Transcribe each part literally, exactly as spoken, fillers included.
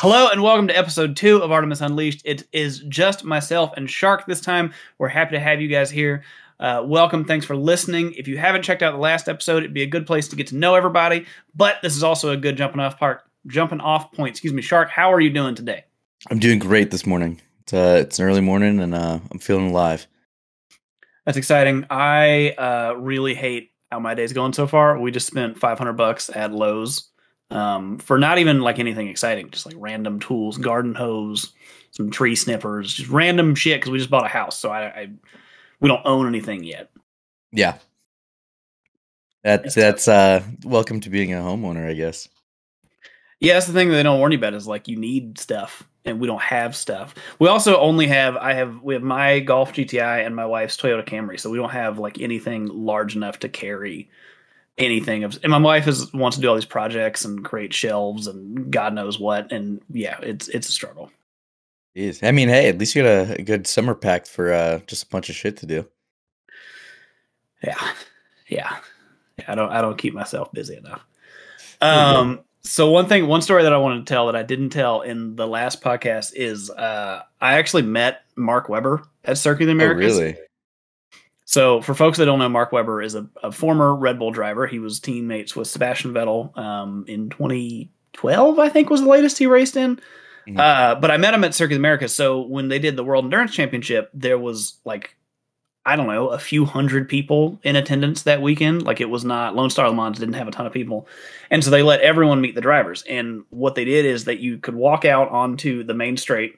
Hello and welcome to episode two of Artemis Unleashed. It is just myself and Shark this time. We're happy to have you guys here. Uh, welcome. Thanks for listening. If you haven't checked out the last episode, it'd be a good place to get to know everybody. But this is also a good jumping off part, jumping off point. Excuse me, Shark. How are you doing today? I'm doing great this morning. It's, uh, it's an early morning and uh, I'm feeling alive. That's exciting. I uh, really hate how my day's going so far. We just spent five hundred bucks at Lowe's. Um, for not even like anything exciting, just like random tools, garden hose, some tree snippers, just random shit. Cause we just bought a house. So I, I we don't own anything yet. Yeah. That's, that's, uh, welcome to being a homeowner, I guess. Yeah. That's the thing that they don't warn you about is like, you need stuff and we don't have stuff. We also only have, I have, we have my Golf G T I and my wife's Toyota Camry. So we don't have like anything large enough to carry anything. And my wife is wants to do all these projects and create shelves and God knows what. And yeah, it's it's a struggle. It is. I mean, hey, at least you got a, a good summer pack for uh, just a bunch of shit to do. Yeah, yeah. I don't I don't keep myself busy enough. Um. So one thing, one story that I wanted to tell that I didn't tell in the last podcast is uh, I actually met Mark Webber at Circuit of the Americas. Oh, really? So for folks that don't know, Mark Webber is a, a former Red Bull driver. He was teammates with Sebastian Vettel um, in twenty twelve, I think was the latest he raced in. Mm-hmm. uh, but I met him at Circuit of America. So when they did the World Endurance Championship, there was like, I don't know, a few hundred people in attendance that weekend. Like it was not, Lone Star Le Mans didn't have a ton of people. And so they let everyone meet the drivers. And what they did is that you could walk out onto the main straight,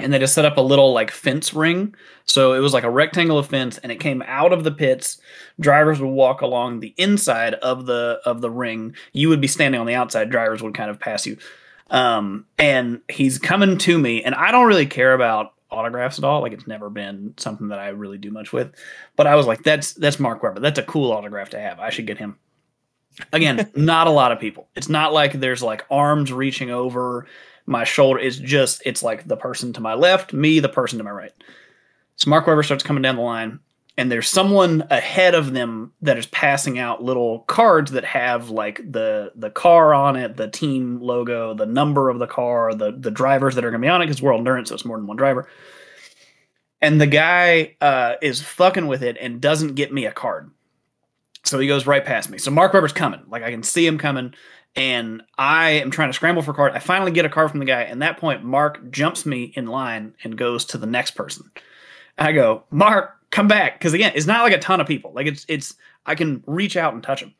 and they just set up a little like fence ring. So it was like a rectangle of fence and it came out of the pits. Drivers would walk along the inside of the, of the ring. You would be standing on the outside. Drivers would kind of pass you. Um, and he's coming to me and I don't really care about autographs at all. Like it's never been something that I really do much with, but I was like, that's, that's Mark Webber. That's a cool autograph to have. I should get him. Again, not a lot of people. It's not like there's like arms reaching over my shoulder. Is just, it's like the person to my left, me, the person to my right. So Mark Webber starts coming down the line and there's someone ahead of them that is passing out little cards that have like the, the car on it, the team logo, the number of the car, the, the drivers that are going to be on it. Cause World Endurance, so it's more than one driver. And the guy uh, is fucking with it and doesn't get me a card. So he goes right past me. So Mark Webber's coming, like I can see him coming. And I am trying to scramble for a card. I finally get a card from the guy. And at that point, Mark jumps me in line and goes to the next person. I go, Mark, come back. Because again, it's not like a ton of people. Like it's, it's, I can reach out and touch him.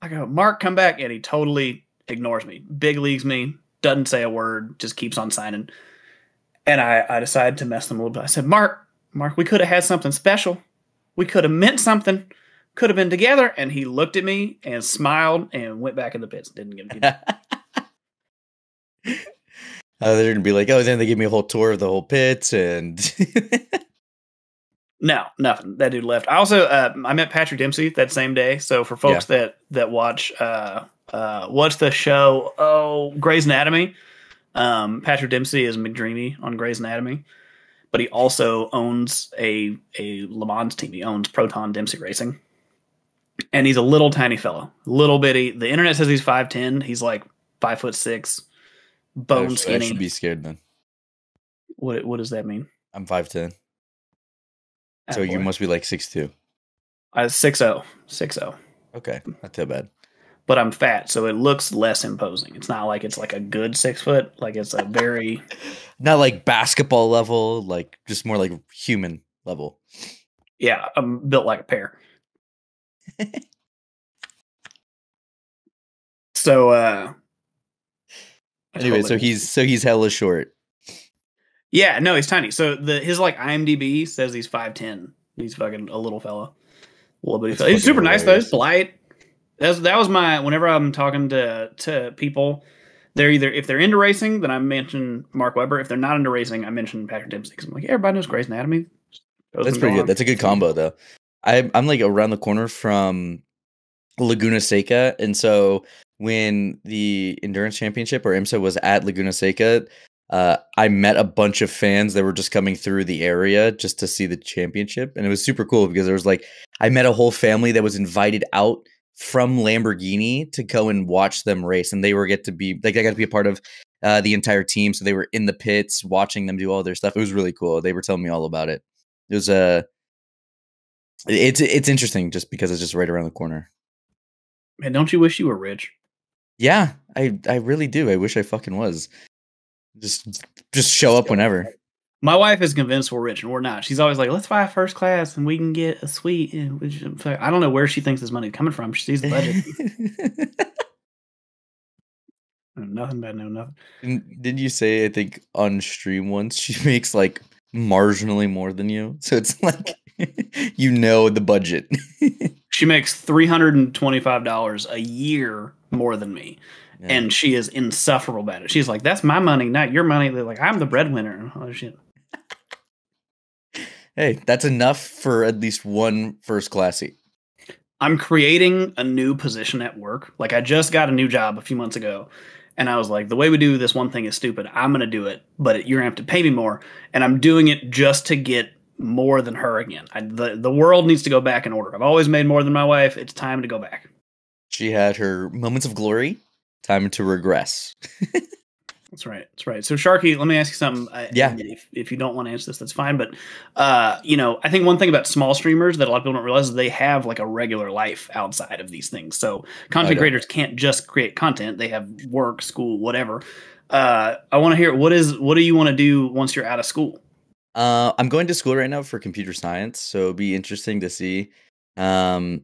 I go, Mark, come back. And he totally ignores me. Big leagues me. Doesn't say a word. Just keeps on signing. And I, I decided to mess them a little bit. I said, Mark, Mark, we could have had something special. We could have meant something. Could have been together. And he looked at me and smiled and went back in the pits. Didn't give me. uh, they're gonna be like, oh, then they give me a whole tour of the whole pits and. No, nothing. That dude left. I also uh, I met Patrick Dempsey that same day. So for folks yeah. that that watch uh, uh, watch the show, oh, Grey's Anatomy. Um, Patrick Dempsey is McDreamy on Grey's Anatomy. But he also owns a a Le Mans team. He owns Proton Dempsey Racing. And he's a little tiny fellow, little bitty. The internet says he's five ten. He's like five foot six, bone skinny. I should be scared then. What What does that mean? I'm five ten. That so boy. You must be like six two. I was six oh. six oh. Okay, not too bad. But I'm fat, so it looks less imposing. It's not like it's like a good six foot. Like it's a very. Not like basketball level, like just more like human level. Yeah, I'm built like a pear. so uh anyway so he's so he's hella short. Yeah, no, he's tiny. So the his like I M D B says he's five ten. He's fucking a little fella, a little bitty fella. He's super hilarious. Nice though. He's polite. That's that was my whenever I'm talking to to people, they're either if they're into racing then I mention Mark Webber. If they're not into racing I mention Patrick Dempsey because I'm like, hey, everybody knows Grey's Anatomy. That's pretty good. That's a good combo though. I, I'm like around the corner from Laguna Seca. And so when the Endurance Championship or IMSA was at Laguna Seca, uh, I met a bunch of fans that were just coming through the area just to see the championship. And it was super cool because there was like, I met a whole family that was invited out from Lamborghini to go and watch them race, and they were get to be like, I got to be a part of uh, the entire team. So they were in the pits watching them do all their stuff. It was really cool. They were telling me all about it. It was a, uh, it's it's interesting just because it's just right around the corner. Man, don't you wish you were rich? Yeah, I I really do. I wish I fucking was. Just just show up whenever. My wife is convinced we're rich and we're not. She's always like, let's buy first class and we can get a suite. And we just, I don't know where she thinks this money's coming from. She sees the budget. Nothing bad, no nothing. And didn't you say, I think, on stream once, she makes like marginally more than you? So it's like, you know the budget. She makes three hundred twenty-five dollars a year more than me. Yeah. And she is insufferable about it. She's like, that's my money, not your money. They're like, I'm the breadwinner. Oh, shit. Hey, that's enough for at least one first class seat. I'm creating a new position at work. Like, I just got a new job a few months ago. And I was like, the way we do this one thing is stupid. I'm going to do it, but you're going to have to pay me more. And I'm doing it just to get more than her again. I, the, the world needs to go back in order. I've always made more than my wife. It's time to go back. She had her moments of glory. Time to regress. That's right. That's right. So, Sharky, let me ask you something. I, yeah. If, if you don't want to answer this, that's fine. But, uh, you know, I think one thing about small streamers that a lot of people don't realize is they have like a regular life outside of these things. So content creators can't just create content. They have work, school, whatever. Uh, I want to hear, what is, what do you want to do once you're out of school? Uh, I'm going to school right now for computer science. So it'll be interesting to see, um,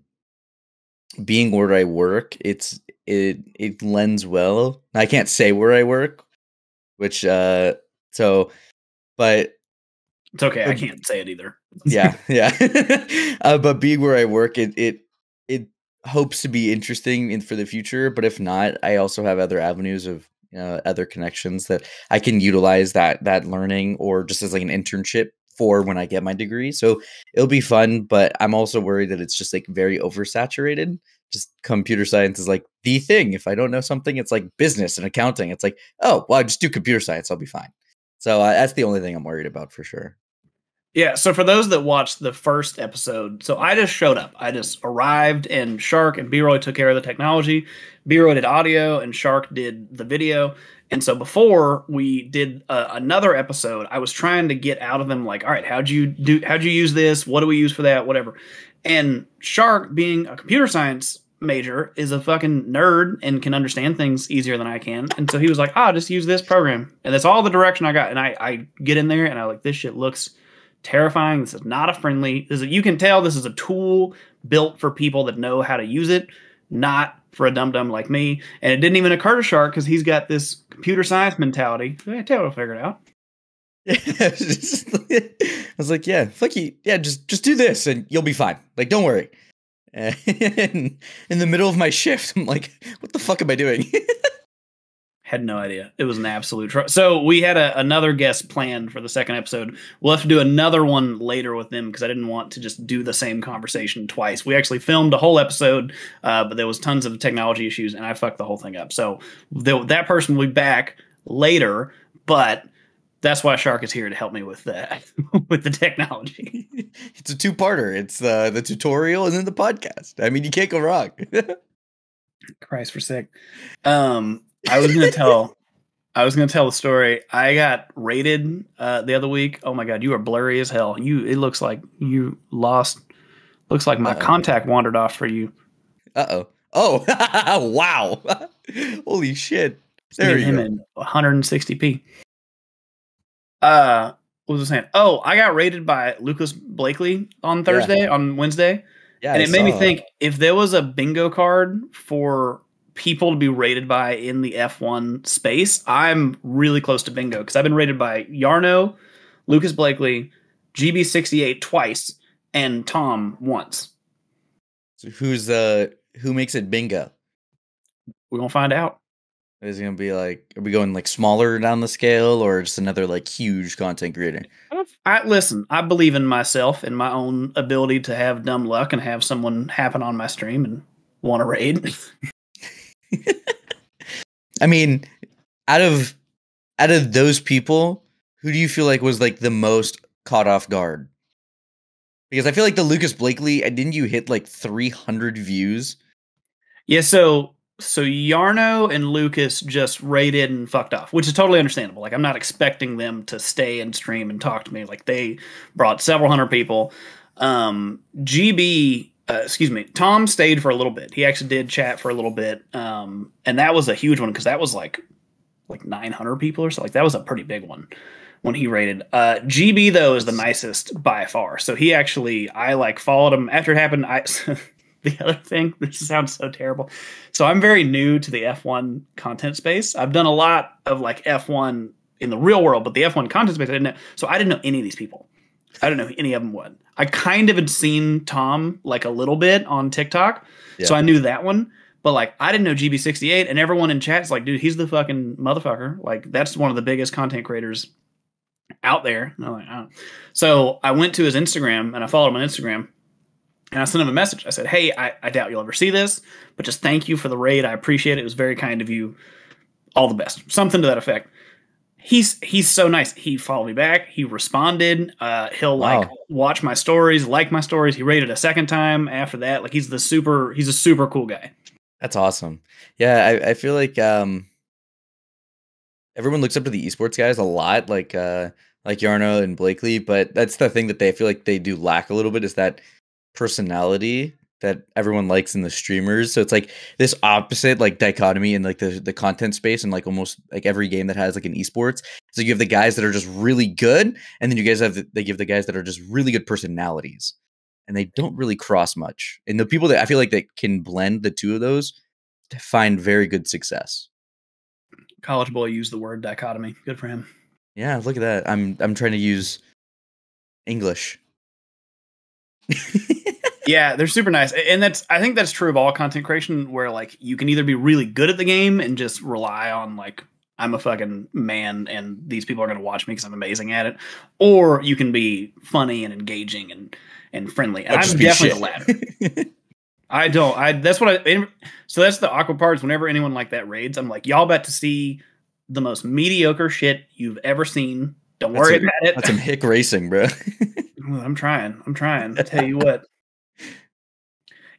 being where I work, it's, it it lends well. I can't say where I work, which uh so but it's okay, I can't say it either. Yeah, yeah. Uh, but being where I work, it it it hopes to be interesting in for the future, but if not, I also have other avenues of, you know, other connections that I can utilize that that learning or just as like an internship for when I get my degree. So it'll be fun, but I'm also worried that it's just like very oversaturated. Just computer science is like the thing. If I don't know something, it's like business and accounting. It's like, oh, well, I just do computer science. I'll be fine. So uh, that's the only thing I'm worried about for sure. Yeah. So for those that watched the first episode, so I just showed up. I just arrived and Shark and B-Roy took care of the technology. B-Roy did audio and Shark did the video. And so before we did uh, another episode, I was trying to get out of them like, all right, how'd you do? How'd you use this? What do we use for that? Whatever. And Shark, being a computer science major, is a fucking nerd and can understand things easier than I can. And so he was like, oh, just use this program. And that's all the direction I got. And I, I get in there and I like, this shit looks terrifying. This is not a friendly. This is, you can tell this is a tool built for people that know how to use it, not for a dum-dum like me. And it didn't even occur to Shark because he's got this computer science mentality. Yeah, Taylor will figure it out. I was like, yeah, fuck you. Yeah, just just do this and you'll be fine. Like, don't worry. And in the middle of my shift, I'm like, what the fuck am I doing? Had no idea. It was an absolute tr- So we had a, another guest planned for the second episode. We'll have to do another one later with them because I didn't want to just do the same conversation twice. We actually filmed a whole episode, uh, but there was tons of technology issues and I fucked the whole thing up. So th- that person will be back later, but... that's why Shark is here to help me with that, with the technology. It's a two-parter. It's uh, the tutorial and then the podcast. I mean, you can't go wrong. Christ for sick. Um, I was gonna tell, I was gonna tell the story. I got raided uh, the other week. Oh my god, you are blurry as hell. You, it looks like you lost. Looks like my Uh-oh. contact wandered off for you. Uh oh. Oh wow. Holy shit. There you go. In one sixty p. Uh, what was I saying? Oh, I got raided by Lucas Blakely on Thursday, yeah. on Wednesday. Yeah, and it made me think, if there was a bingo card for people to be raided by in the F one space, I'm really close to bingo because I've been raided by Yarno, Lucas Blakely, G B sixty-eight twice, and Tom once. So who's uh who makes it bingo? We're gonna find out. Is it going to be like, are we going like smaller down the scale or just another like huge content creator? I, listen, I believe in myself and my own ability to have dumb luck and have someone happen on my stream and want to raid. I mean, out of, out of those people, who do you feel like was like the most caught off guard? Because I feel like the Lucas Blakely, didn't you hit like three hundred views? Yeah, so so Yarno and Lucas just raided and fucked off, which is totally understandable. Like, I'm not expecting them to stay and stream and talk to me. Like, they brought several hundred people. Um, G B, uh, excuse me, Tom stayed for a little bit. He actually did chat for a little bit, um, and that was a huge one because that was like like nine hundred people or so. Like, that was a pretty big one when he raided. Uh, G B, though, is the nicest by far. So he actually, I like followed him after it happened. I the other thing, this sounds so terrible. So I'm very new to the F one content space. I've done a lot of like F one in the real world, but the F one content space, I didn't know. So I didn't know any of these people. I don't know who any of them would. I kind of had seen Tom like a little bit on TikTok. Yeah. So I knew that one. But like, I didn't know G B sixty-eight, and everyone in chat's like, dude, he's the fucking motherfucker. Like, that's one of the biggest content creators out there. And I'm like, I don't. So I went to his Instagram and I followed him on Instagram. And I sent him a message. I said, hey, I, I doubt you'll ever see this, but just thank you for the raid. I appreciate it. It was very kind of you. All the best. Something to that effect. He's he's so nice. He followed me back. He responded. Uh, he'll, wow. like, watch my stories, like my stories. He raided a second time after that. Like, he's the super, he's a super cool guy. That's awesome. Yeah, I, I feel like um, everyone looks up to the esports guys a lot, like uh, like Yarno and Blakely, but that's the thing that they feel like they do lack a little bit is that personality that everyone likes in the streamers. So it's like this opposite like dichotomy in like the the content space and like almost like every game that has like an esports. So you have the guys that are just really good, and then you guys have the, they give the guys that are just really good personalities, and they don't really cross much. And the people that I feel like that can blend the two of those to find very good success. College boy used the word dichotomy. Good for him. Yeah, look at that. I'm I'm trying to use English. Yeah, they're super nice. And that's, I think that's true of all content creation, where like you can either be really good at the game and just rely on like, I'm a fucking man and these people are going to watch me because I'm amazing at it, or you can be funny and engaging and, and friendly. And I'm definitely the latter. I don't, I, that's what I, so that's the awkward part is whenever anyone like that raids, I'm like, y'all about to see the most mediocre shit you've ever seen. Don't that's worry a, about it. That's some hick racing, bro. I'm trying. I'm trying. I tell you what.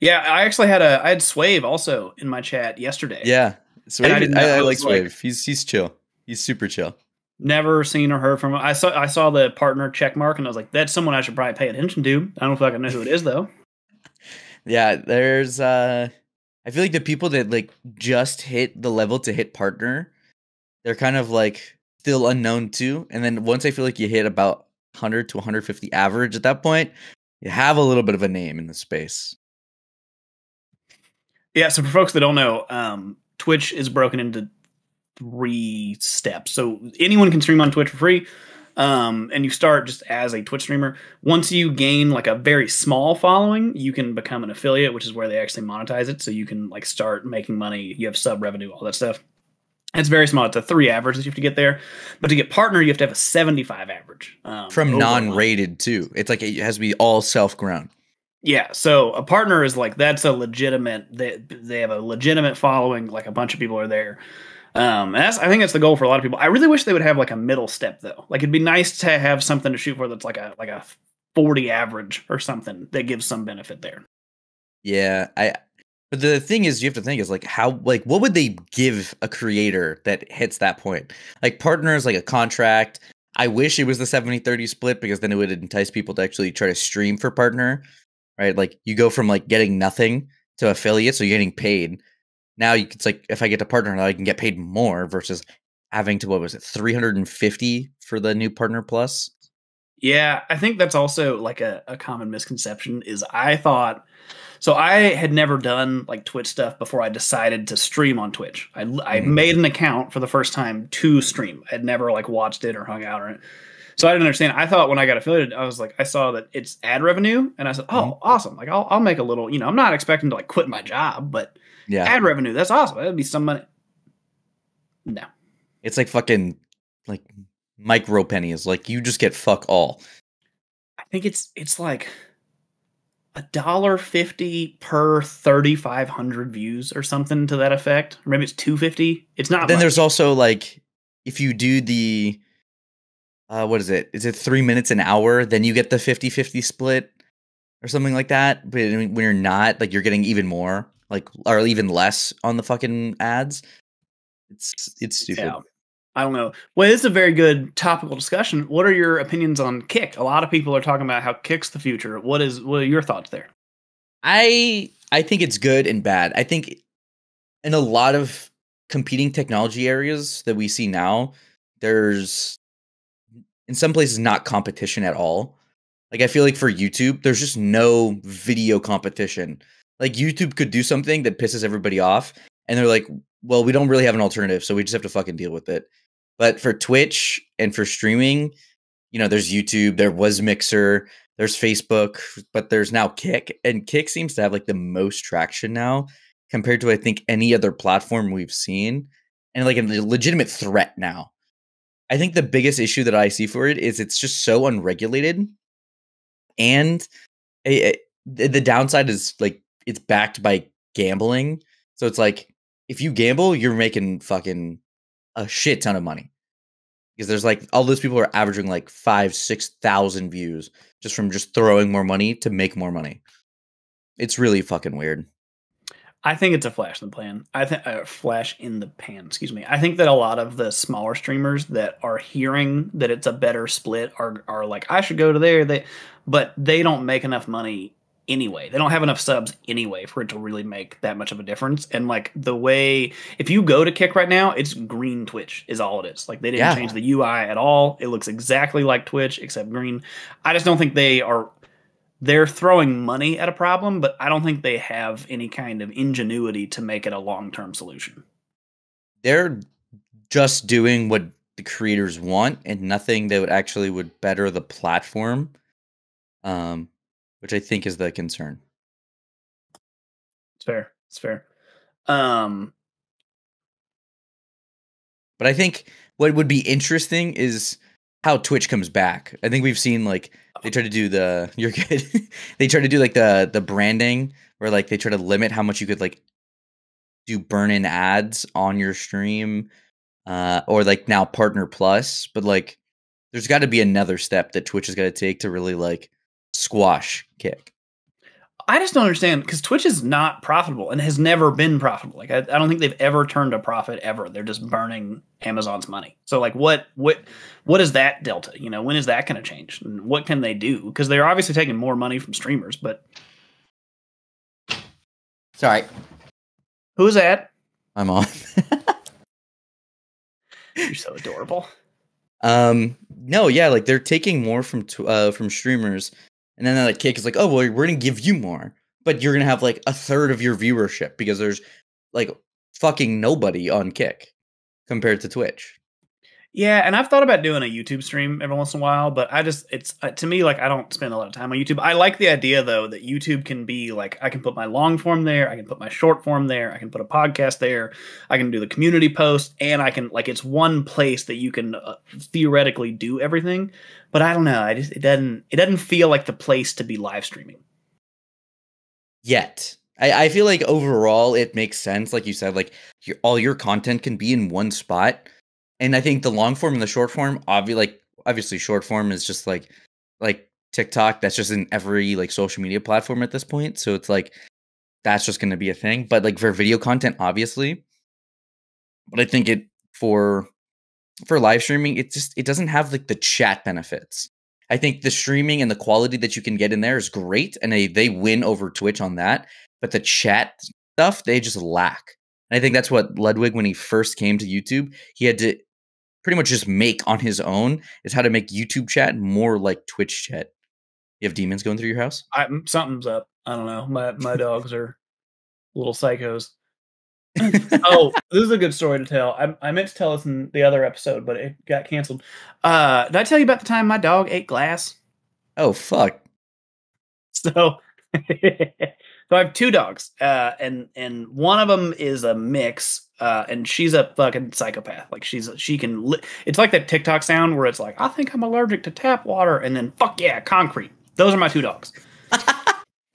Yeah, I actually had a I had Swave also in my chat yesterday. Yeah, Swave. I, I, I like Swave. Like, he's he's chill. He's super chill. Never seen or heard from him. I saw I saw the partner check mark and I was like, that's someone I should probably pay attention to. I don't fucking know who it is though. Yeah, there's. Uh, I feel like the people that like just hit the level to hit partner, they're kind of like still unknown too. And then once I feel like you hit about one hundred to one hundred fifty average at that point, you have a little bit of a name in the space. Yeah, so for folks that don't know, um, Twitch is broken into three steps. So anyone can stream on Twitch for free, um, and you start just as a Twitch streamer. Once you gain like a very small following, you can become an affiliate, which is where they actually monetize it. So you can like start making money. You have sub revenue, all that stuff. It's very small. It's a three average that you have to get there. But to get partner, you have to have a seventy-five average. Um, From non-rated, too. It's like it has to be all self-grown. Yeah. So a partner is like, that's a legitimate, they, they have a legitimate following. Like a bunch of people are there. Um, and that's, I think that's the goal for a lot of people. I really wish they would have like a middle step, though. Like it'd be nice to have something to shoot for that's like a like a forty average or something that gives some benefit there. Yeah, I... But the thing is, you have to think is like how, like, what would they give a creator that hits that point? Like partners, like a contract. I wish it was the seventy thirty split because then it would entice people to actually try to stream for partner, right? Like you go from like getting nothing to affiliate. So you're getting paid. Now you, it's like, if I get to partner now, I can get paid more versus having to, what was it? three hundred fifty for the new partner plus. Yeah. I think that's also like a, a common misconception is I thought, so I had never done like Twitch stuff before I decided to stream on Twitch. I, I made an account for the first time to stream. I'd never like watched it or hung out or it. So I didn't understand. I thought when I got affiliated, I was like, I saw that it's ad revenue. And I said, oh, awesome. Like I'll, I'll make a little, you know, I'm not expecting to like quit my job, but yeah, ad revenue. That's awesome. That'd be some money. No, it's like fucking like micro pennies. Like you just get fuck all. I think it's, it's like a dollar fifty per thirty five hundred views or something to that effect. Or maybe it's two fifty. It's not. Then much. There's also like, if you do the, uh, what is it? Is it three minutes an hour? Then you get the fifty fifty split or something like that. But when you're not, like, you're getting even more. like, or even less on the fucking ads. It's it's stupid. Yeah. I don't know. Well, it's a very good topical discussion. What are your opinions on Kick? A lot of people are talking about how Kick's the future. What is what are your thoughts there? I I think it's good and bad. I think in a lot of competing technology areas that we see now, there's in some places not competition at all. Like, I feel like for YouTube, there's just no video competition. Like, YouTube could do something that pisses everybody off, and they're like, well, we don't really have an alternative, so we just have to fucking deal with it. But for Twitch and for streaming, you know, there's YouTube, there was Mixer, there's Facebook, but there's now Kick. And Kick seems to have, like, the most traction now compared to, I think, any other platform we've seen. And, like, a legitimate threat now. I think the biggest issue that I see for it is it's just so unregulated. And it, it, the downside is, like, it's backed by gambling. So it's like, if you gamble, you're making fucking a shit ton of money. Because there's, like, all those people are averaging, like, five, six thousand views just from just throwing more money to make more money. It's really fucking weird. I think it's a flash in the pan. I think a uh, flash in the pan. Excuse me. I think that a lot of the smaller streamers that are hearing that it's a better split are are like, I should go to there. They, but they don't make enough money anyway. They don't have enough subs anyway for it to really make that much of a difference. And, like, the way, if you go to Kick right now, it's green Twitch is all it is. Like, they didn't yeah. change the U I at all. It looks exactly like Twitch except green. I just don't think they are. They're throwing money at a problem, but I don't think they have any kind of ingenuity to make it a long-term solution. They're just doing what the creators want and nothing that would actually would better the platform, um, which I think is the concern. It's fair. It's fair. Um, but I think what would be interesting is how Twitch comes back. I think we've seen, like, they try to do the you're good. they try to do like the the branding where, like, they try to limit how much you could, like, do burn in ads on your stream, uh, or, like, now Partner Plus. But, like, there's got to be another step that Twitch has got to take to really, like, squash Kick. I just don't understand, because Twitch is not profitable and has never been profitable. Like, I, I don't think they've ever turned a profit ever. They're just burning Amazon's money. So, like, what what what is that delta? You know, when is that going to change? And what can they do? Because they're obviously taking more money from streamers, but... Sorry. Who's that? I'm on. You're so adorable. Um, no, yeah, like, they're taking more from uh, from streamers. And then that Kick is like, oh, well, we're going to give you more, but you're going to have, like, a third of your viewership because there's, like, fucking nobody on Kick compared to Twitch. Yeah, and I've thought about doing a YouTube stream every once in a while, but I just, it's, uh, to me, like, I don't spend a lot of time on YouTube. I like the idea, though, that YouTube can be, like, I can put my long form there, I can put my short form there, I can put a podcast there, I can do the community post, and I can, like, it's one place that you can uh, theoretically do everything, but I don't know, I just, it doesn't, it doesn't feel like the place to be live streaming. Yet. I, I feel like overall it makes sense, like you said, like, your, all your content can be in one spot. And I think the long form and the short form, obvi like obviously short form is just like like TikTok. That's just in every, like, social media platform at this point. So it's like that's just going to be a thing. But, like, for video content, obviously. But I think it for for live streaming, it just it doesn't have, like, the chat benefits. I think the streaming and the quality that you can get in there is great, and they they win over Twitch on that. But the chat stuff, they just lack. And I think that's what Ludwig, when he first came to YouTube, he had to pretty much just make on his own, is how to make YouTube chat more like Twitch chat. You have demons going through your house? I, something's up. I don't know. My my dogs are little psychos. Oh, this is a good story to tell. I, I meant to tell this in the other episode, but it got canceled. Uh, did I tell you about the time my dog ate glass? Oh, fuck. So... So I have two dogs, uh, and and one of them is a mix, uh, and she's a fucking psychopath. Like, she's she can. Li it's like that TikTok sound where it's like, I think I'm allergic to tap water, and then fuck yeah, concrete. Those are my two dogs.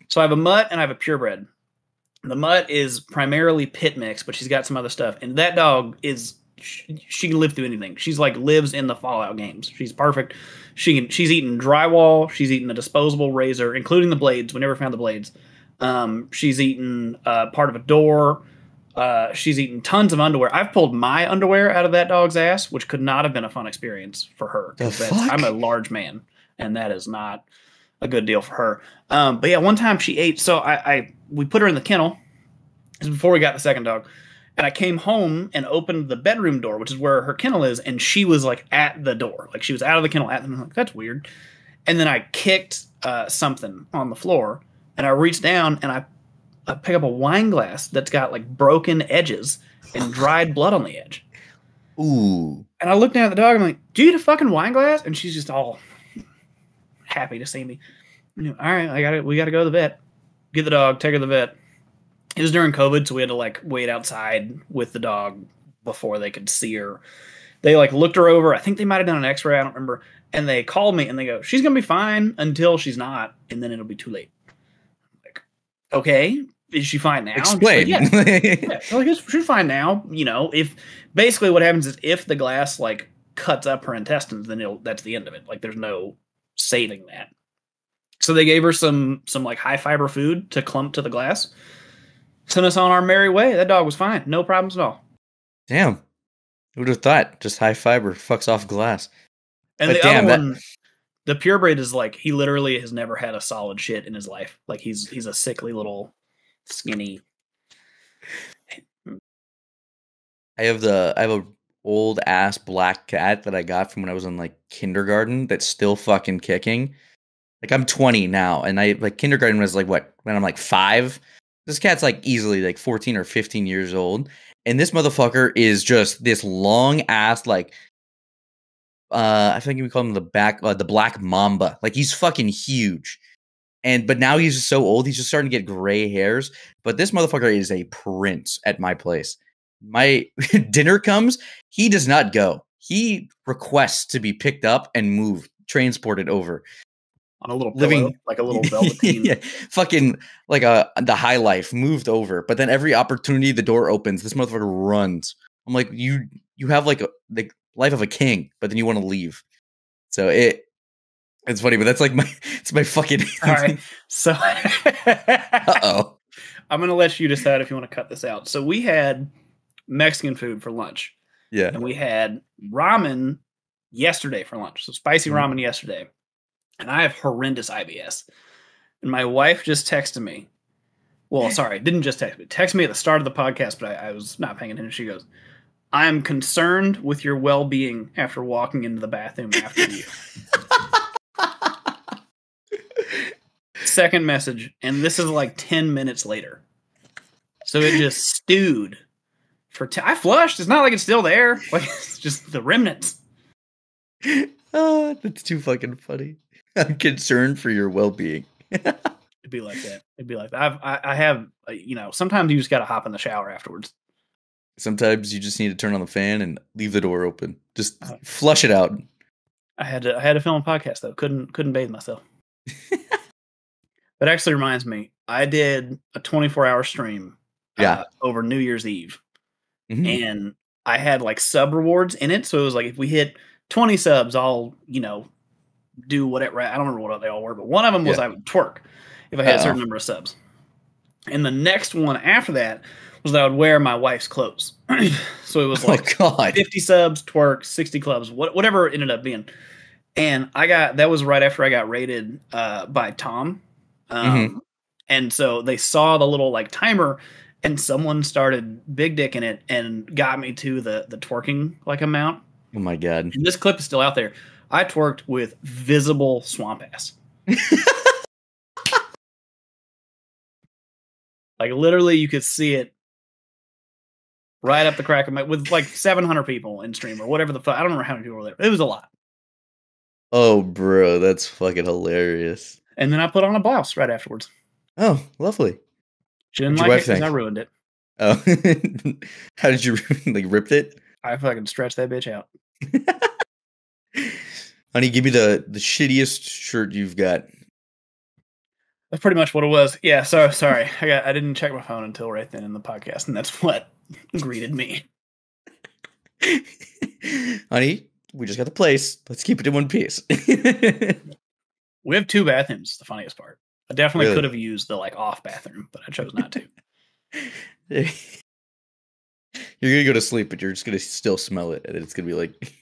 So I have a mutt and I have a purebred. The mutt is primarily pit mix, but she's got some other stuff, and that dog is she, she can live through anything. She's like lives in the Fallout games. She's perfect. She can, she's eaten drywall. She's eaten a disposable razor, including the blades. We never found the blades. Um, she's eaten uh, part of a door. Uh, she's eaten tons of underwear. I've pulled my underwear out of that dog's ass, which could not have been a fun experience for her. The fuck? I'm a large man, and that is not a good deal for her. Um, but yeah, one time she ate. So I, I we put her in the kennel. This is before we got the second dog. And I came home and opened the bedroom door, which is where her kennel is, and she was like at the door. Like she was out of the kennel at the door. I'm like, that's weird. And then I kicked uh, something on the floor, and I reached down and I, I pick up a wine glass that's got like broken edges and dried blood on the edge. Ooh. And I looked down at the dog and I'm like, do you eat a fucking wine glass? And she's just all happy to see me. And I'm like, all right, I got it. We got to go to the vet. Get the dog, take her to the vet. It was during COVID, so we had to, like, wait outside with the dog before they could see her. They, like, looked her over. I think they might have done an x-ray. I don't remember. And they called me, and they go, she's going to be fine until she's not, and then it'll be too late. I'm like, okay, is she fine now? Explain. She's like, yeah. Yeah. Like, she's fine now. You know, if basically what happens is if the glass, like, cuts up her intestines, then it'll, that's the end of it. Like, there's no saving that. So they gave her some, some like, high-fiber food to clump to the glass. Sent us on our merry way. That dog was fine. No problems at all. Damn. Who would have thought? Just high fiber fucks off glass. And but the damn, other that... one, the purebred is like, he literally has never had a solid shit in his life. Like, he's he's a sickly little skinny. I have the I have a old ass black cat that I got from when I was in like kindergarten that's still fucking kicking. Like, I'm twenty now, and I like kindergarten was like what? When I'm like five. This cat's like easily like fourteen or fifteen years old. And this motherfucker is just this long ass, like, uh, I think we call him the back, uh, the black mamba. Like, he's fucking huge. And, but now he's just so old. He's just starting to get gray hairs. But this motherfucker is a prince at my place. My dinner comes. He does not go. He requests to be picked up and moved, transported over. On a little pillow, living like a little velveteen, yeah, fucking like a the high life moved over. But then every opportunity the door opens, this motherfucker runs. I'm like, you you have like a, the life of a king, but then you want to leave. So it it's funny, but that's like my it's my fucking. All right, so uh oh, I'm gonna let you decide if you want to cut this out. So we had Mexican food for lunch, yeah, and we had ramen yesterday for lunch. So spicy ramen mm. yesterday. And I have horrendous I B S. And my wife just texted me. Well, sorry, didn't just text me. Text me at the start of the podcast, but I, I was not paying attention. She goes, I am concerned with your well-being after walking into the bathroom after you. Second message. And this is like ten minutes later. So it just stewed. for. T- I flushed. It's not like it's still there. Like, it's just the remnants. Oh, that's too fucking funny. I'm concerned for your well-being. It'd be like that. It'd be like that. I've, I, I have, uh, you know, sometimes you just got to hop in the shower afterwards. Sometimes you just need to turn on the fan and leave the door open. Just uh, flush it out. I had to, I had to film a podcast, though. Couldn't, couldn't bathe myself. That actually reminds me, I did a twenty-four hour stream uh, yeah. over New Year's Eve. Mm-hmm. And I had, like, sub rewards in it. So it was like, if we hit twenty subs, I'll, you know, do whatever. I don't remember what they all were, but one of them was yeah. I would twerk if I had Uh-oh. a certain number of subs. And the next one after that was that I would wear my wife's clothes. So it was like oh, God. fifty subs, twerk, sixty clubs, what, whatever it ended up being. And I got, that was right after I got rated uh, by Tom. Um, mm-hmm. And so they saw the little like timer and someone started big dicking it and got me to the, the twerking like amount. Oh my God. And this clip is still out there. I twerked with visible swamp ass. Like, literally, you could see it right up the crack of my... With, like, seven hundred people in stream or whatever the fuck. I don't remember how many people were there. It was a lot. Oh, bro. That's fucking hilarious. And then I put on a blouse right afterwards. Oh, lovely. She didn't like it because I ruined it. Oh. How did you... Like, ripped it? I fucking stretched that bitch out. Honey, give me the, the shittiest shirt you've got. That's pretty much what it was. Yeah, so sorry. I got I didn't check my phone until right then in the podcast, and that's what greeted me. Honey, we just got the place. Let's keep it in one piece. We have two bathrooms, the funniest part. I definitely really? could have used the like off bathroom, but I chose not to. You're gonna go to sleep, but you're just gonna still smell it, and it's gonna be like.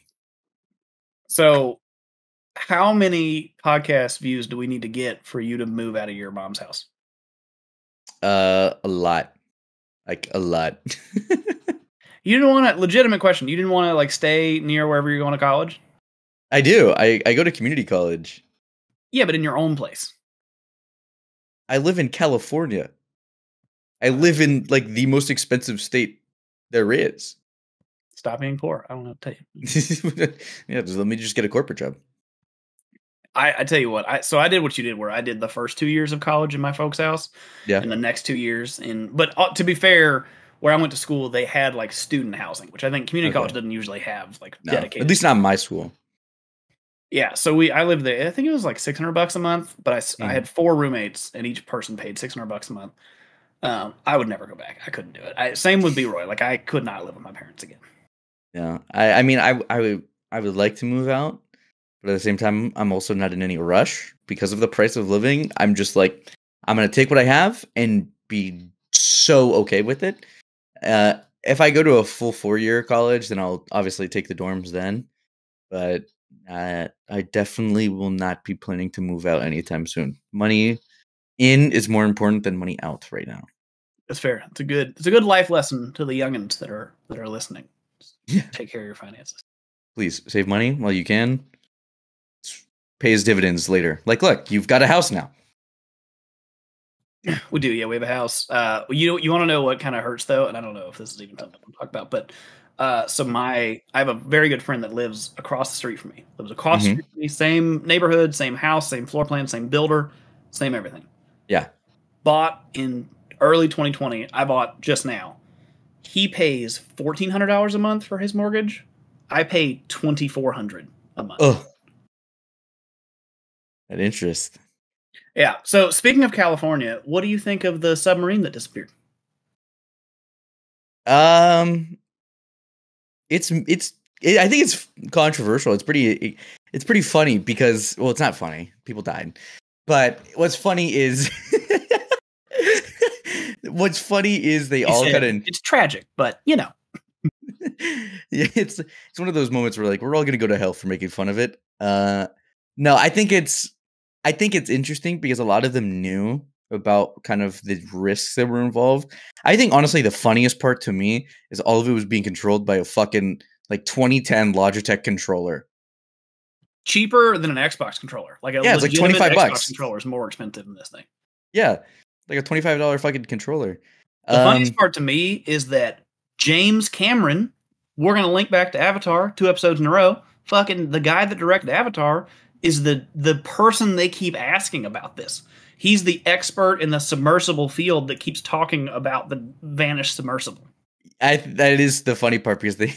So, how many podcast views do we need to get for you to move out of your mom's house? Uh, a lot, like a lot. You didn't want to. Legitimate question. You didn't want to like stay near wherever you're going to college. I do. I I go to community college. Yeah, but in your own place. I live in California. I live in like the most expensive state there is. Stop being poor. I don't know what to tell you. Yeah, just let me just get a corporate job. I, I tell you what. I so I did what you did, where I did the first two years of college in my folks' house. Yeah. And the next two years in. But uh, to be fair, where I went to school, they had like student housing, which I think community okay. college doesn't usually have. Like no, dedicated. At least not my school. Yeah, so we I lived there. I think it was like six hundred bucks a month, but I, mm. I had four roommates, and each person paid six hundred bucks a month. Um, I would never go back. I couldn't do it. I, same with B-Roy. Like I could not live with my parents again. Yeah, I, I mean, I I would I would like to move out, but at the same time, I'm also not in any rush because of the price of living. I'm just like I'm gonna take what I have and be so okay with it. Uh, if I go to a full four year college, then I'll obviously take the dorms then, but. Uh, I definitely will not be planning to move out anytime soon. Money in is more important than money out right now. That's fair. It's a good. It's a good life lesson to the youngins that are that are listening. Yeah. Take care of your finances. Please save money while you can. Pays dividends later. Like, look, you've got a house now. We do. Yeah, we have a house. Uh, you you want to know what kind of hurts though, and I don't know if this is even something I'm talking about, but. Uh, so my, I have a very good friend that lives across the street from me. Lives across mm-hmm. the street from me, same neighborhood, same house, same floor plan, same builder, same everything. Yeah. Bought in early twenty twenty. I bought just now. He pays fourteen hundred dollars a month for his mortgage. I pay twenty-four hundred dollars a month. Ugh. That interest. Yeah. So speaking of California, what do you think of the submarine that disappeared? Um. It's it's it, I think it's controversial. It's pretty it, it's pretty funny because well, it's not funny. People died, but what's funny is what's funny is they it's all kind of it's tragic, but you know, it's it's one of those moments where like we're all gonna go to hell for making fun of it. Uh, no, I think it's I think it's interesting because a lot of them knew about kind of the risks that were involved. I think honestly the funniest part to me is all of it was being controlled by a fucking like twenty ten Logitech controller. Cheaper than an Xbox controller. Like a yeah, it's like twenty-five Xbox bucks. Controller is more expensive than this thing. Yeah. Like a twenty-five dollar fucking controller. The um, funniest part to me is that James Cameron, we're going to link back to Avatar two episodes in a row. Fucking the guy that directed Avatar is the the person they keep asking about this. He's the expert in the submersible field that keeps talking about the vanished submersible. I, that is the funny part because they,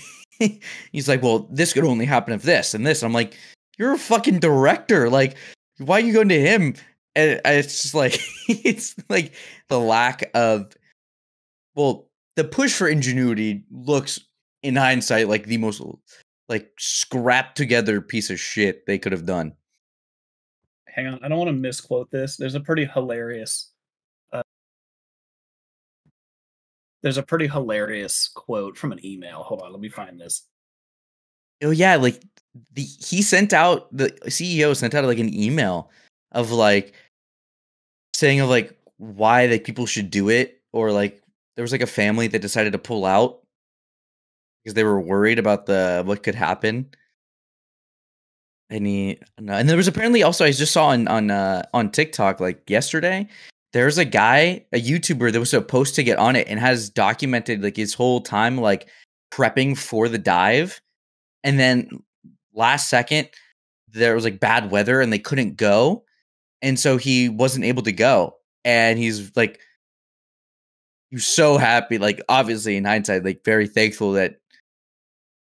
he's like, well, this could only happen if this and this. And I'm like, you're a fucking director. Like, why are you going to him? And it's just like, it's like the lack of, well, the push for ingenuity looks in hindsight like the most like scrapped together piece of shit they could have done. Hang on, I don't want to misquote this. There's a pretty hilarious uh, There's a pretty hilarious quote from an email. Hold on, let me find this. Oh yeah, like the he sent out the C E O sent out like an email of like saying of like why like people should do it, or like there was like a family that decided to pull out because they were worried about the what could happen. Any no, and there was apparently also I just saw on on uh, on TikTok like yesterday there's a guy a YouTuber that was supposed to get on it and has documented like his whole time like prepping for the dive, and then last second there was like bad weather and they couldn't go, and so he wasn't able to go, and he's like he was so happy, like obviously in hindsight like very thankful that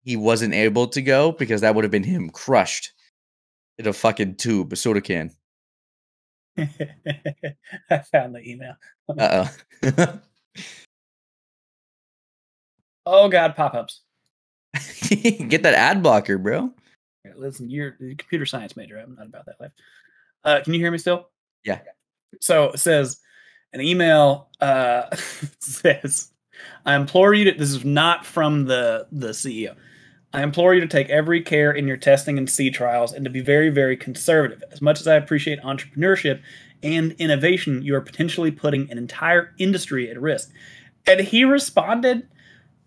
he wasn't able to go because that would have been him crushed. In a fucking tube, a soda can. I found the email. Uh oh. Oh god, pop ups. Get that ad blocker, bro. Listen, you're a computer science major. I'm not about that life. Uh, can you hear me still? Yeah. So it says, an email uh, says, I implore you to, this is not from the, the C E O. I implore you to take every care in your testing and sea trials and to be very, very conservative. As much as I appreciate entrepreneurship and innovation, you are potentially putting an entire industry at risk. And he responded,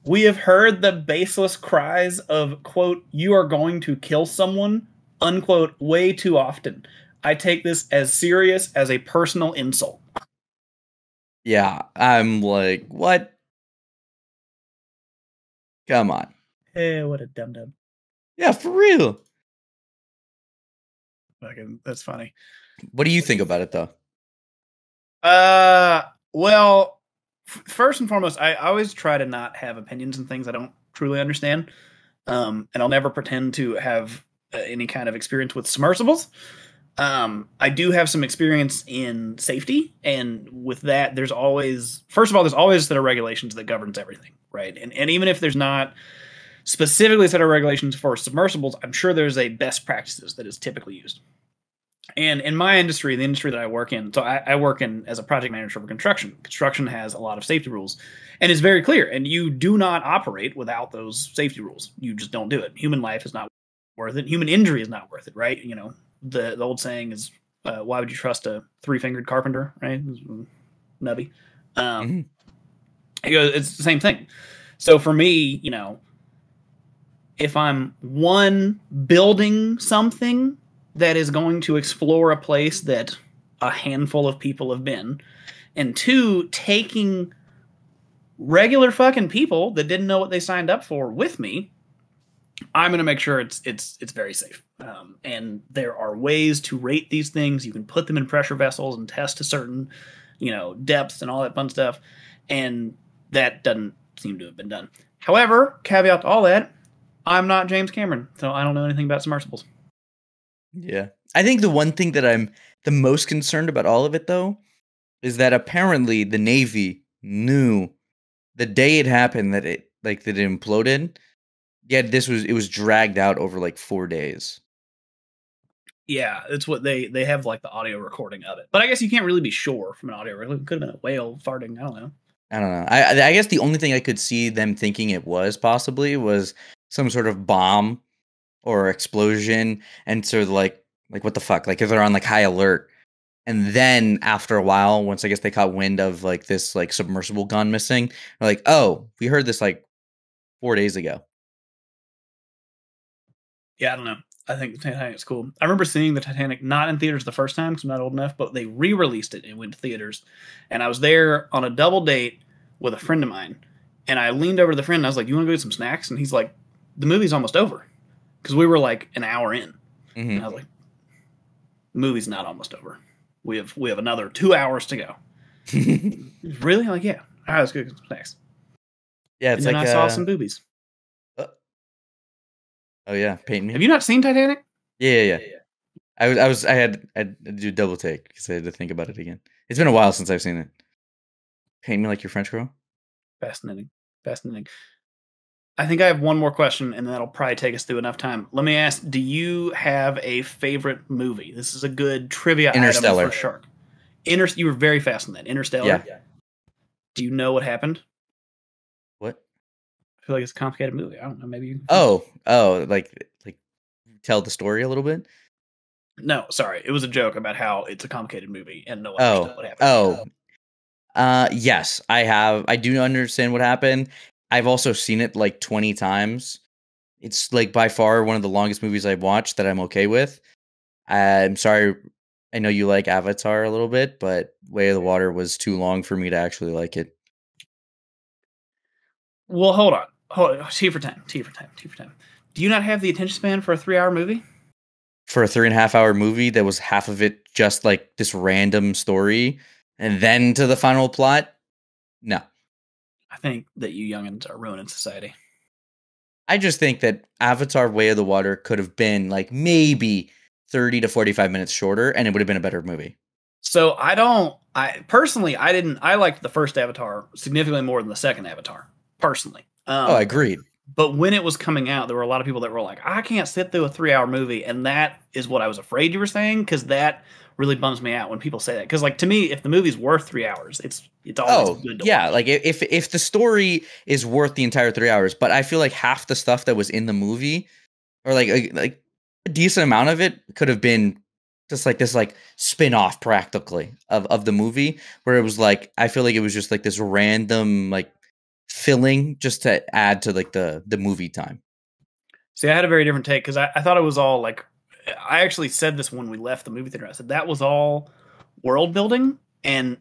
we have heard the baseless cries of, quote, you are going to kill someone, unquote, way too often. I take this as serious as a personal insult. Yeah, I'm like, what? Come on. Hey, what a dum-dum. Yeah, for real. Fucking, that's funny. What do you think about it, though? Uh, well, f first and foremost, I always try to not have opinions on things I don't truly understand. Um, and I'll never pretend to have uh, any kind of experience with submersibles. Um, I do have some experience in safety. And with that, there's always, first of all, there's always a set of regulations that governs everything, right? And, and even if there's not specifically set of regulations for submersibles, I'm sure there's a best practices that is typically used. And in my industry, the industry that I work in, so I, I work in as a project manager for construction. Construction has a lot of safety rules, and it's very clear. And you do not operate without those safety rules. You just don't do it. Human life is not worth it. Human injury is not worth it, right? You know, the, the old saying is, uh, why would you trust a three-fingered carpenter, right? Nubby. Um, mm-hmm. It goes, it's the same thing. So for me, you know, if I'm one building something that is going to explore a place that a handful of people have been, and two, taking regular fucking people that didn't know what they signed up for with me, I'm going to make sure it's it's it's very safe. Um, and there are ways to rate these things. You can put them in pressure vessels and test to certain, you know, depths and all that fun stuff. And that doesn't seem to have been done. However, caveat to all that, I'm not James Cameron, so I don't know anything about submersibles. Yeah. I think the one thing that I'm the most concerned about all of it, though, is that apparently the Navy knew the day it happened that it, like, that it imploded, yet this was, it was dragged out over, like, four days. Yeah, it's what they, they have, like, the audio recording of it. But I guess you can't really be sure from an audio recording. It could have been a whale farting, I don't know. I don't know. I, I guess the only thing I could see them thinking it was possibly was some sort of bomb or explosion, and so like like what the fuck, like if they're on like high alert, and then after a while, once I guess they caught wind of like this like submersible gone missing, they're like, oh, we heard this like four days ago. Yeah, I don't know. I think the Titanic is cool. I remember seeing the Titanic not in theaters the first time because I'm not old enough, but they re-released it and went to theaters, and I was there on a double date with a friend of mine, and I leaned over to the friend and I was like, you want to go get some snacks? And he's like, the movie's almost over. Because we were like an hour in, mm-hmm. and I was like, the "Movie's not almost over. We have we have another two hours to go." Really? I'm like, yeah. All right, let's go get some snacks. Yeah, it's and like then I uh, saw some boobies. Uh, oh yeah, paint me. Have you not seen Titanic? Yeah, yeah, yeah. yeah, yeah. I was, I was, I had, I had to do a double take because I had to think about it again. It's been a while since I've seen it. Paint me like your French girl. Fascinating, fascinating. I think I have one more question, and that'll probably take us through enough time. Let me ask, do you have a favorite movie? This is a good trivia Interstellar. Item for Shark. Inter you were very fast on that. Interstellar? Yeah. yeah. Do you know what happened? What? I feel like it's a complicated movie. I don't know. Maybe you can... Oh. Oh, like, like tell the story a little bit? No, sorry. It was a joke about how it's a complicated movie, and no one oh. understood what happened. Oh. Uh, yes, I have. I do understand what happened. I've also seen it like twenty times. It's like by far one of the longest movies I've watched that I'm okay with. I'm sorry. I know you like Avatar a little bit, but Way of the Water was too long for me to actually like it. Well, hold on. Hold on. T for time. T for time. T for time. Do you not have the attention span for a three hour movie? For a three and a half hour movie that was half of it just like this random story and then to the final plot? No. I think that you youngins are ruining society. I just think that Avatar Way of the Water could have been like maybe thirty to forty-five minutes shorter, and it would have been a better movie. So I don't, I personally, I didn't, I liked the first Avatar significantly more than the second Avatar personally. Um, oh, I agreed. But when it was coming out, there were a lot of people that were like, I can't sit through a three-hour movie. And that is what I was afraid you were saying, because that really bums me out when people say that. Because, like, to me, if the movie's worth three hours, it's it's always oh, good to yeah, watch. Like, if, if the story is worth the entire three hours, but I feel like half the stuff that was in the movie, or, like, like a decent amount of it, could have been just, like, this, like, spin-off, practically, of, of the movie, where it was, like, I feel like it was just, like, this random, like, filling just to add to like the the movie time. See, I had a very different take, because I, I thought it was all like, I actually said this when we left the movie theater. I said that was all world building and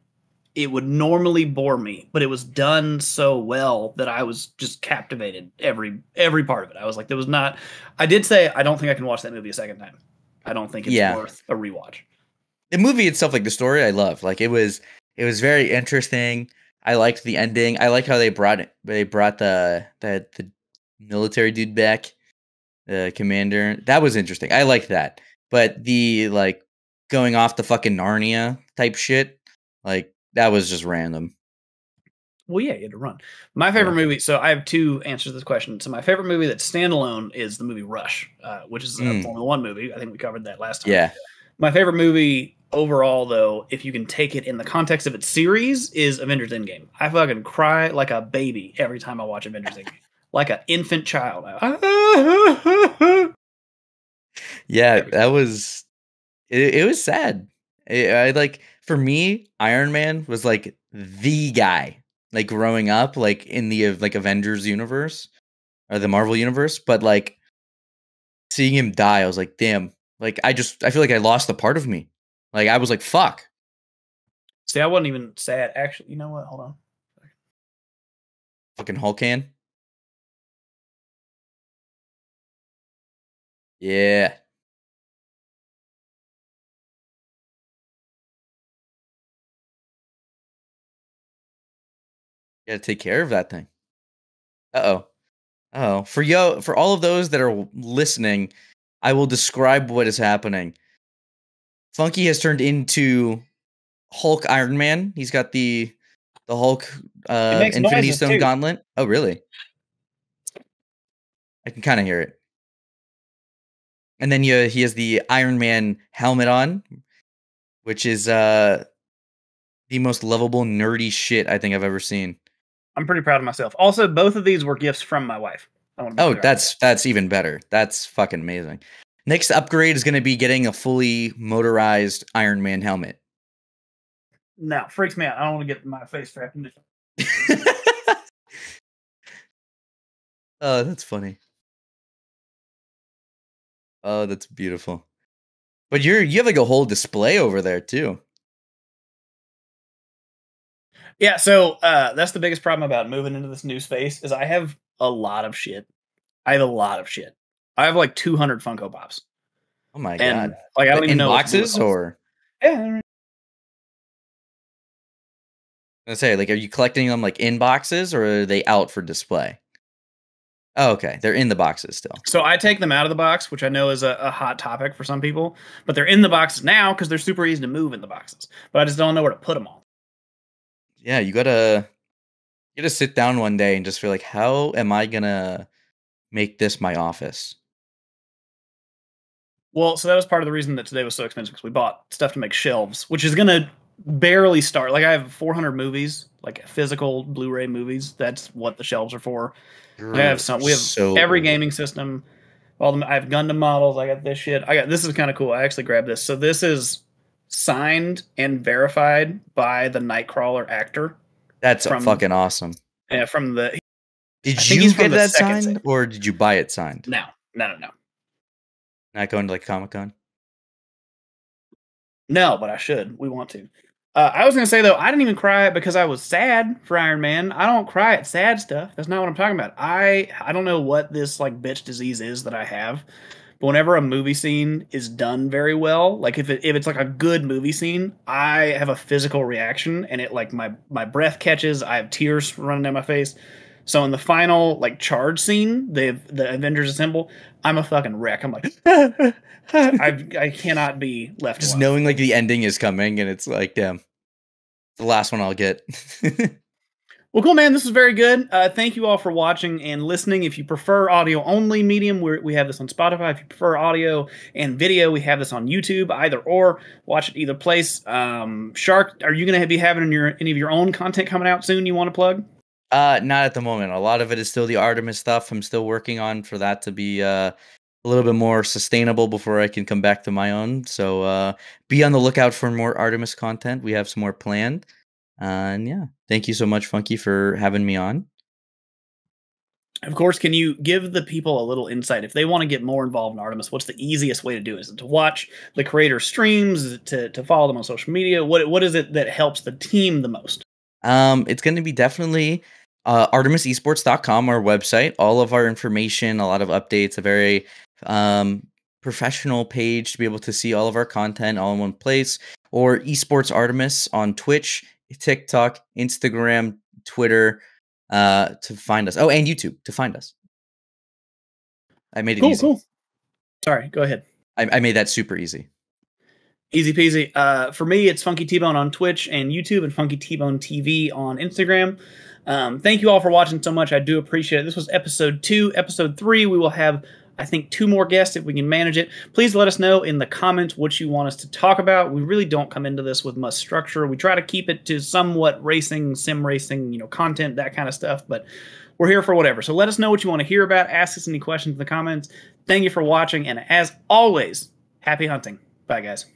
it would normally bore me, but it was done so well that I was just captivated every every part of it. I was like, there was not, I did say I don't think I can watch that movie a second time. I don't think it's yeah. worth a rewatch. The movie itself, like the story, I love. Like it was it was very interesting. I liked the ending. I like how they brought it. They brought the, the the military dude back, the commander. That was interesting. I liked that. But the like going off the fucking Narnia type shit, like that was just random. Well, yeah, you had to run. My favorite yeah. movie. So I have two answers to this question. So my favorite movie that's standalone is the movie Rush, uh, which is a mm. Formula One movie. I think we covered that last time. Yeah. My favorite movie overall, though, if you can take it in the context of its series, is Avengers Endgame. I fucking cry like a baby every time I watch Avengers Endgame. Like an infant child. Yeah, that was... It, it was sad. It, I like, for me, Iron Man was like the guy. Like growing up, like in the like Avengers universe, or the Marvel universe, but like seeing him die, I was like, damn. Like, I just, I feel like I lost a part of me. Like, I was like, fuck. See, I wasn't even sad. Actually, you know what? Hold on. Fucking Hulk can. Yeah. Gotta take care of that thing. Uh-oh. Uh-oh. For yo, for all of those that are listening, I will describe what is happening. Funky has turned into Hulk Iron Man. He's got the the Hulk uh, Infinity Stone too. Gauntlet. Oh, really? I can kind of hear it. And then you, he has the Iron Man helmet on, which is uh, the most lovable, nerdy shit I think I've ever seen. I'm pretty proud of myself. Also, both of these were gifts from my wife. Oh, that's that's even better. That's fucking amazing. Next upgrade is going to be getting a fully motorized Iron Man helmet. No, freaks me out. I don't want to get my face trapped in it. Oh, that's funny. Oh, that's beautiful. But you're you have like a whole display over there too. Yeah, so uh, that's the biggest problem about moving into this new space is I have a lot of shit. I have a lot of shit. I have like two hundred Funko Pops. Oh my and, god! Like I don't in even know boxes or. Yeah. I say, like, are you collecting them like in boxes or are they out for display? Oh, okay, they're in the boxes still. So I take them out of the box, which I know is a, a hot topic for some people, but they're in the boxes now because they're super easy to move in the boxes. But I just don't know where to put them all. Yeah, you gotta you gotta sit down one day and just feel like, how am I gonna make this my office? Well, so that was part of the reason that today was so expensive, because we bought stuff to make shelves, which is gonna barely start. Like I have four hundred movies, like physical Blu-ray movies. That's what the shelves are for. You're I have some. We have so every gaming system. All the I have Gundam models. I got this shit. I got this is kind of cool. I actually grabbed this. So this is signed and verified by the Nightcrawler actor. That's from, fucking awesome. Yeah, from the. Did you get that signed, signed, or did you buy it signed? No, no, no, no. Not going to like Comic Con. No, but I should. We want to. Uh, I was gonna say though, I didn't even cry because I was sad for Iron Man. I don't cry at sad stuff. That's not what I'm talking about. I I don't know what this like bitch disease is that I have. But whenever a movie scene is done very well, like if it, if it's like a good movie scene, I have a physical reaction and it like my, my breath catches. I have tears running down my face. So in the final like charge scene, the the Avengers assemble, I'm a fucking wreck. I'm like, I I cannot be left. Just alone. Knowing like the ending is coming and it's like, damn, the last one I'll get. Well, cool, man. This is very good. Uh, thank you all for watching and listening. If you prefer audio only medium, we're, we have this on Spotify. If you prefer audio and video, we have this on YouTube. Either or, watch it either place. Um, Shark, are you going to be having your, any of your own content coming out soon you want to plug? Uh, not at the moment. A lot of it is still the Artemis stuff. I'm still working on for that to be uh, a little bit more sustainable before I can come back to my own. So uh, be on the lookout for more Artemis content. We have some more planned. Uh, and yeah, thank you so much, Funky, for having me on. Of course, can you give the people a little insight? If they want to get more involved in Artemis, what's the easiest way to do it? Is it to watch the creator streams, to, to follow them on social media? What, what is it that helps the team the most? Um, it's going to be definitely uh, Artemis Esports dot com, our website. All of our information, a lot of updates, a very um, professional page to be able to see all of our content all in one place. Or Esports Artemis on Twitch, TikTok, Instagram, Twitter, uh, to find us. Oh, and YouTube to find us. I made it cool, easy. Cool. Sorry, go ahead. I, I made that super easy. Easy peasy. Uh, for me, it's Funky T-Bone on Twitch and YouTube, and Funky T-Bone T V on Instagram. Um, thank you all for watching so much. I do appreciate it. This was episode two. Episode three, we will have, I think, two more guests if we can manage it. Please let us know in the comments what you want us to talk about. We really don't come into this with much structure. We try to keep it to somewhat racing, sim racing, you know, content, that kind of stuff. But we're here for whatever. So let us know what you want to hear about. Ask us any questions in the comments. Thank you for watching. And as always, happy hunting. Bye, guys.